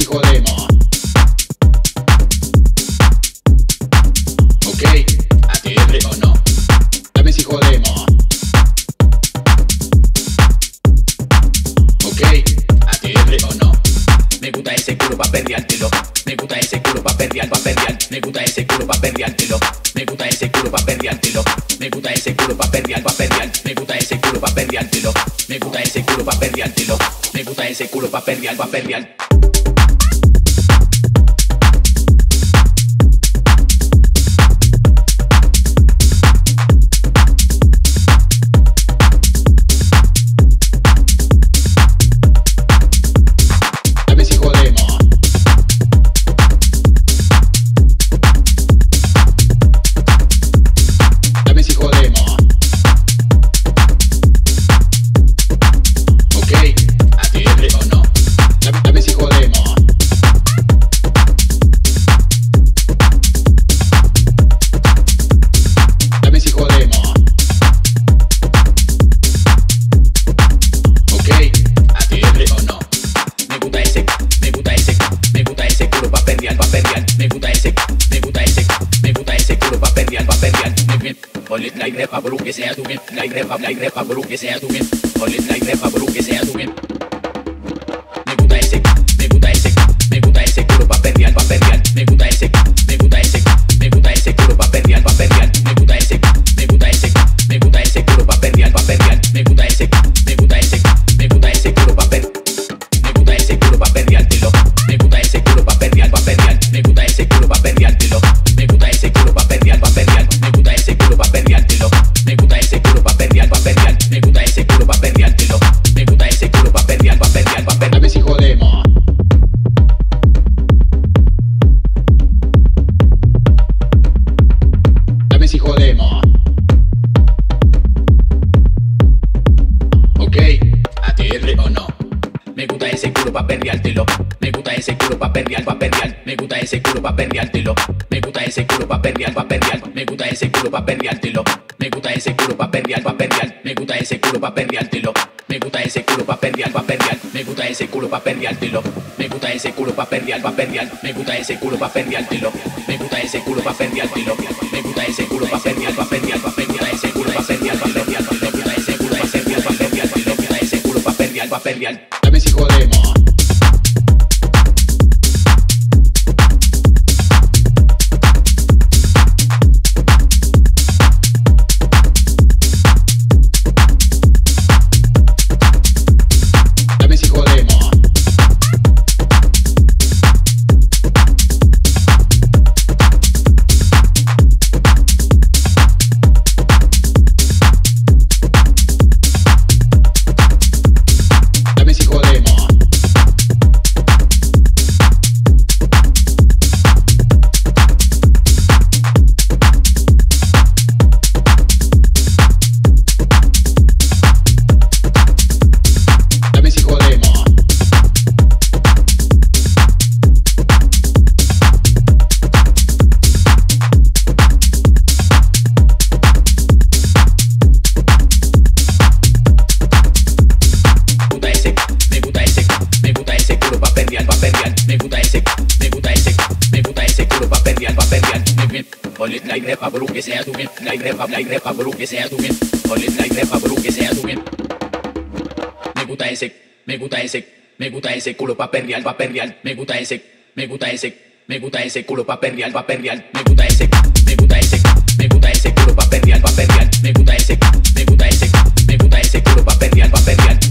psicodelia. Papel real. Me gusta ese culo pa' perrear, pa' perrear.